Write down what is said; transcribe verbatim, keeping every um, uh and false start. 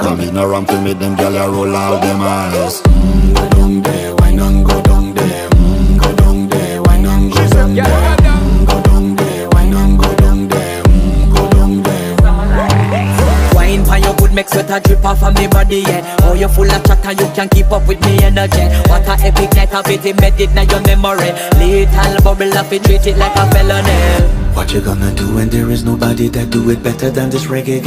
Coming around to meet them, girl, I roll out them eyes. Mmm, go down there, why not go down there? Mmm, go down there, why not go down there? Mmm, go down there, why not go down there? Mmm, go down there. Wine for your good, make sweat a drip off of me body, yeah. Oh, you're full of chatter, you can't keep up with me energy. What a epic night, I've been embedded in your memory. Little bubble up, it treat it like a felony. What you gonna do when there is nobody that do it better than this reggae guy?